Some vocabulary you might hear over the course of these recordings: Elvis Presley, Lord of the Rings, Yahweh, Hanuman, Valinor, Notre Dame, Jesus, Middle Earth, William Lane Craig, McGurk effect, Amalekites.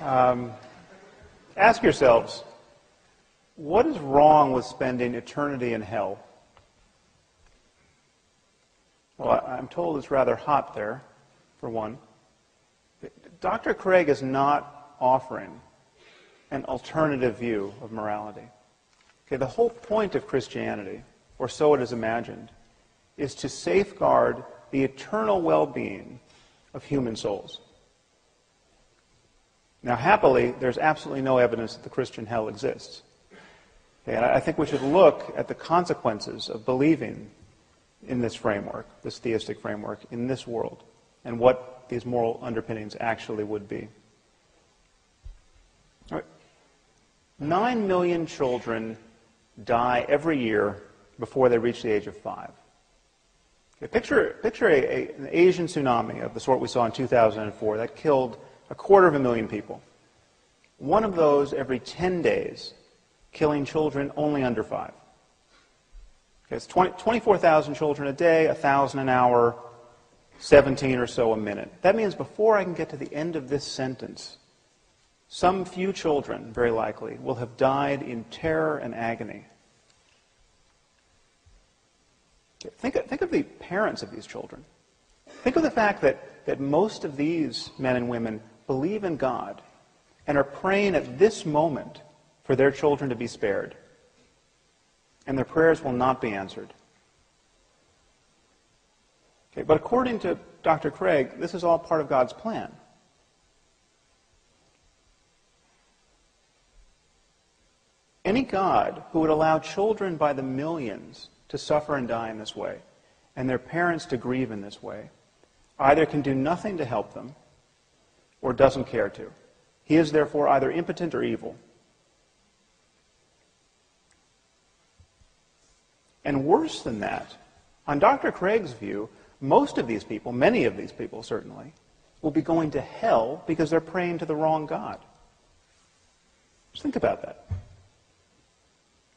Ask yourselves, what is wrong with spending eternity in hell? Well, I'm told it's rather hot there, for one. Dr. Craig is not offering an alternative view of morality. Okay, the whole point of Christianity, or so it is imagined, is to safeguard the eternal well-being of human souls. Now, happily, there's absolutely no evidence that the Christian hell exists. Okay, and I think we should look at the consequences of believing in this framework, this theistic framework, in this world, and what these moral underpinnings actually would be. All right. 9 million children die every year before they reach the age of 5. Okay, picture an Asian tsunami of the sort we saw in 2004 that killed 250,000 people. One of those every 10 days, killing children only under 5. Okay, it's 24,000 children a day, 1,000 an hour, 17 or so a minute. That means before I can get to the end of this sentence, some few children, very likely, will have died in terror and agony. Think of the parents of these children. Think of the fact that most of these men and women believe in God and are praying at this moment for their children to be spared. And their prayers will not be answered. Okay, but according to Dr. Craig, this is all part of God's plan. Any God who would allow children by the millions to suffer and die in this way, and their parents to grieve in this way, either can do nothing to help them, or doesn't care to. He is therefore either impotent or evil. And worse than that, on Dr. Craig's view, most of these people, many of these people certainly, will be going to hell because they're praying to the wrong God. Just think about that.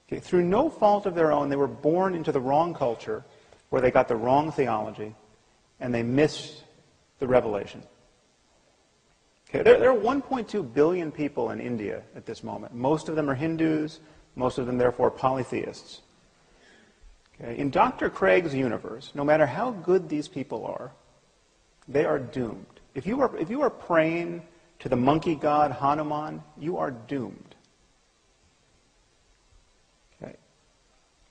Okay, through no fault of their own, they were born into the wrong culture where they got the wrong theology and they missed the revelation. Okay, there are 1.2 billion people in India at this moment. Most of them are Hindus, most of them therefore polytheists. Okay, in Dr. Craig's universe, no matter how good these people are, they are doomed. If you are praying to the monkey god Hanuman, you are doomed. Okay.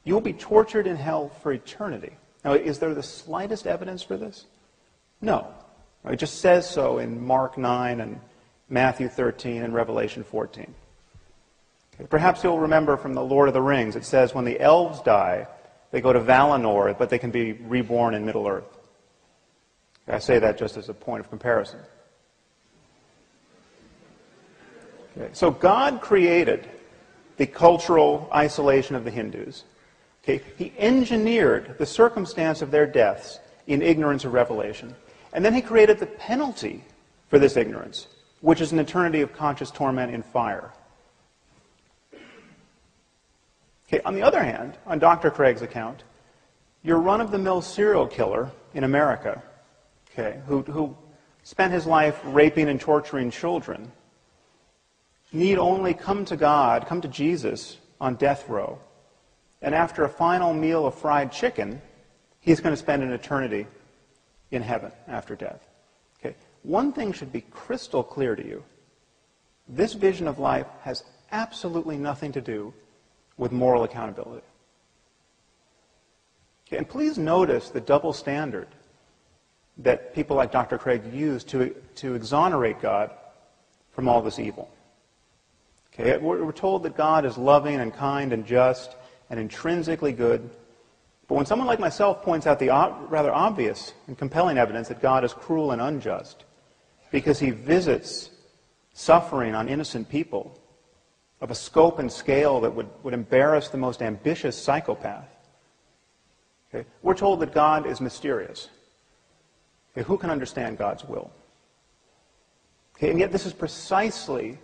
You will be tortured in hell for eternity. Now, is there the slightest evidence for this? No. It just says so in Mark 9 and Matthew 13 and Revelation 14. Okay, perhaps you'll remember from the Lord of the Rings, it says when the elves die, they go to Valinor, but they can be reborn in Middle Earth. I say that just as a point of comparison. Okay, so God created the cultural isolation of the Hindus. Okay, he engineered the circumstance of their deaths in ignorance of revelation. And then he created the penalty for this ignorance, which is an eternity of conscious torment in fire. Okay, on the other hand, on Dr. Craig's account, your run-of-the-mill serial killer in America, okay, who spent his life raping and torturing children, need only come to God, come to Jesus on death row, and after a final meal of fried chicken, he's going to spend an eternity in heaven after death. Okay, one thing should be crystal clear to you. This vision of life has absolutely nothing to do with moral accountability. Okay, and please notice the double standard that people like Dr. Craig use to exonerate God from all this evil. Okay, we're told that God is loving and kind and just and intrinsically good, but when someone like myself points out the rather obvious and compelling evidence that God is cruel and unjust because he visits suffering on innocent people of a scope and scale that would embarrass the most ambitious psychopath. Okay? We're told that God is mysterious. Okay? Who can understand God's will? Okay? And yet this is precisely,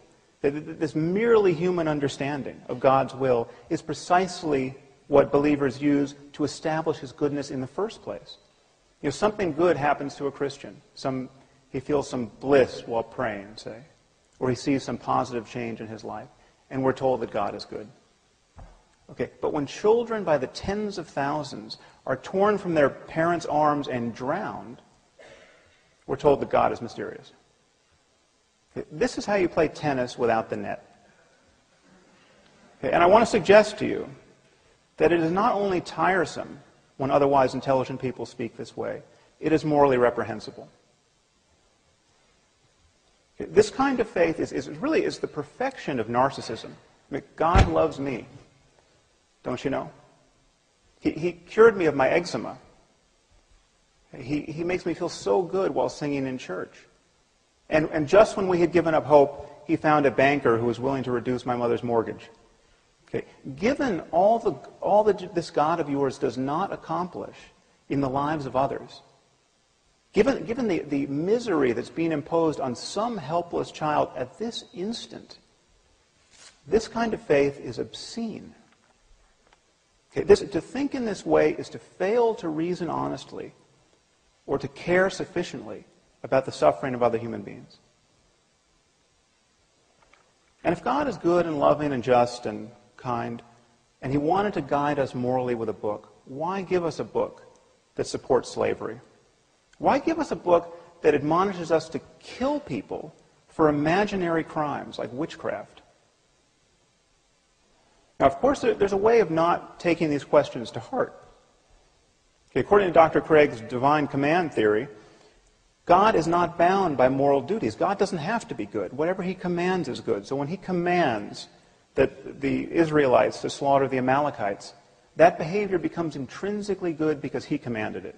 this merely human understanding of God's will is precisely what believers use to establish his goodness in the first place. You know, something good happens to a Christian. He feels some bliss while praying, say. or he sees some positive change in his life. And we're told that God is good. Okay, but when children by the tens of thousands are torn from their parents' arms and drowned, we're told that God is mysterious. Okay, this is how you play tennis without the net. Okay, and I want to suggest to you that it is not only tiresome when otherwise intelligent people speak this way, it is morally reprehensible. Okay, this kind of faith is really the perfection of narcissism. I mean, God loves me. Don't you know? He cured me of my eczema. He makes me feel so good while singing in church. And just when we had given up hope, he found a banker who was willing to reduce my mother's mortgage. Okay. Given all that this God of yours does not accomplish in the lives of others, given the misery that's being imposed on some helpless child at this instant, this kind of faith is obscene. Okay, to think in this way is to fail to reason honestly or to care sufficiently about the suffering of other human beings. And if God is good and loving and just and kind, and he wanted to guide us morally with a book, why give us a book that supports slavery? Why give us a book that admonishes us to kill people for imaginary crimes like witchcraft? Now, of course, there's a way of not taking these questions to heart. Okay, according to Dr. Craig's divine command theory, God is not bound by moral duties. God doesn't have to be good. Whatever he commands is good. So when he commands that the Israelites to slaughter the Amalekites, that behavior becomes intrinsically good because he commanded it.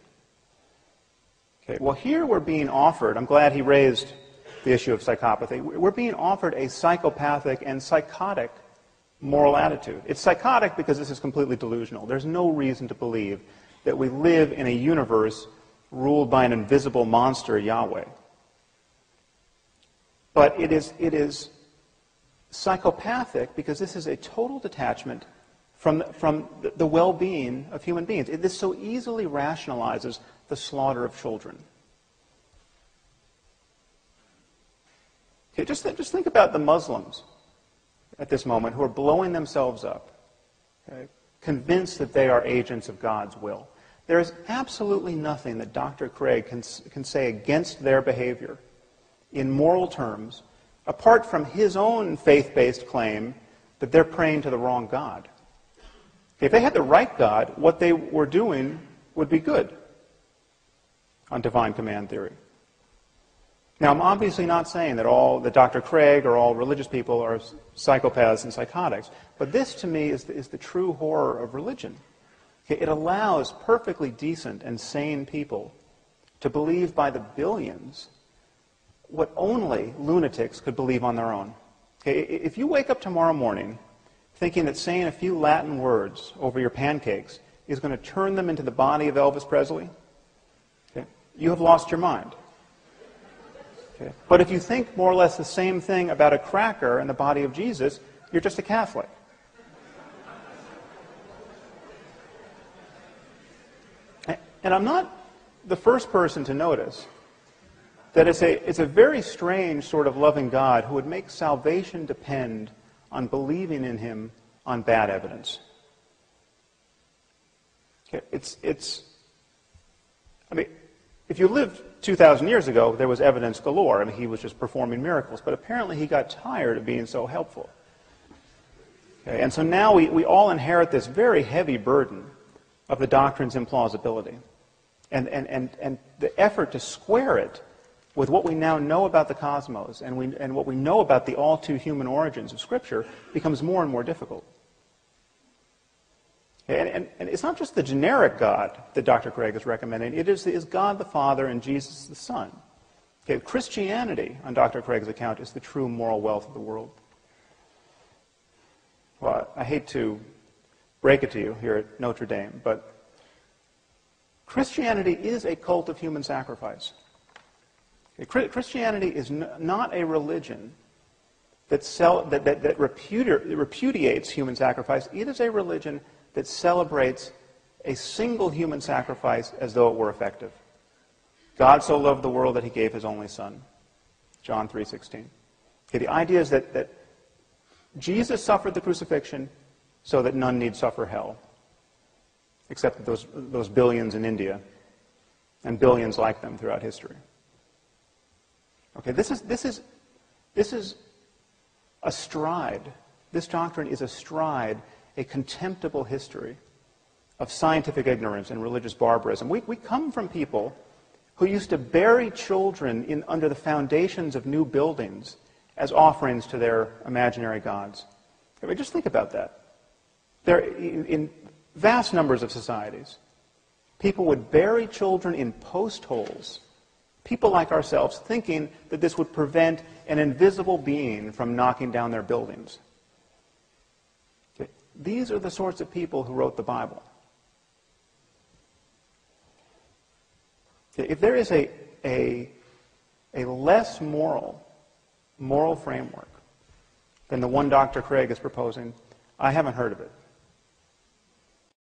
Okay, well, here we're being offered, I'm glad he raised the issue of psychopathy, we're being offered a psychopathic and psychotic moral attitude. It's psychotic because this is completely delusional. There's no reason to believe that we live in a universe ruled by an invisible monster, Yahweh. But it is psychopathic because this is a total detachment from the well-being of human beings. This so easily rationalizes the slaughter of children. Okay, just think about the Muslims at this moment, who are blowing themselves up, okay, convinced that they are agents of God's will. There is absolutely nothing that Dr. Craig can say against their behavior in moral terms, apart from his own faith-based claim that they're praying to the wrong God. Okay, if they had the right God, what they were doing would be good on divine command theory. Now, I'm obviously not saying that Dr. Craig or all religious people are psychopaths and psychotics, but this to me is the true horror of religion. It allows perfectly decent and sane people to believe by the billions what only lunatics could believe on their own. If you wake up tomorrow morning thinking that saying a few Latin words over your pancakes is going to turn them into the body of Elvis Presley, you have lost your mind. But if you think more or less the same thing about a cracker and the body of Jesus, you're just a Catholic. And I'm not the first person to notice that it's a very strange sort of loving God who would make salvation depend on believing in him on bad evidence. If you lived 2,000 years ago, there was evidence galore. I mean, he was just performing miracles. But apparently he got tired of being so helpful. Okay, and so now we all inherit this very heavy burden of the doctrine's implausibility and the effort to square it with what we now know about the cosmos and what we know about the all-too-human origins of Scripture becomes more and more difficult. And it's not just the generic God that Dr. Craig is recommending. It is God the Father and Jesus the Son. Okay, Christianity, on Dr. Craig's account, is the true moral wealth of the world. Well, I hate to break it to you here at Notre Dame, but Christianity is a cult of human sacrifice. Okay, Christianity is not a religion that repudiates human sacrifice. It is a religion that celebrates a single human sacrifice as though it were effective. God so loved the world that he gave his only son, John 3:16. Okay, the idea is that, Jesus suffered the crucifixion so that none need suffer hell, except those billions in India and billions like them throughout history. Okay, this is astride. This doctrine is astride a contemptible history of scientific ignorance and religious barbarism. We come from people who used to bury children under the foundations of new buildings as offerings to their imaginary gods. I mean, just think about that. In vast numbers of societies, people would bury children in post holes, people like ourselves, thinking that this would prevent an invisible being from knocking down their buildings. These are the sorts of people who wrote the Bible. If there is a less moral framework than the one Dr. Craig is proposing, I haven't heard of it.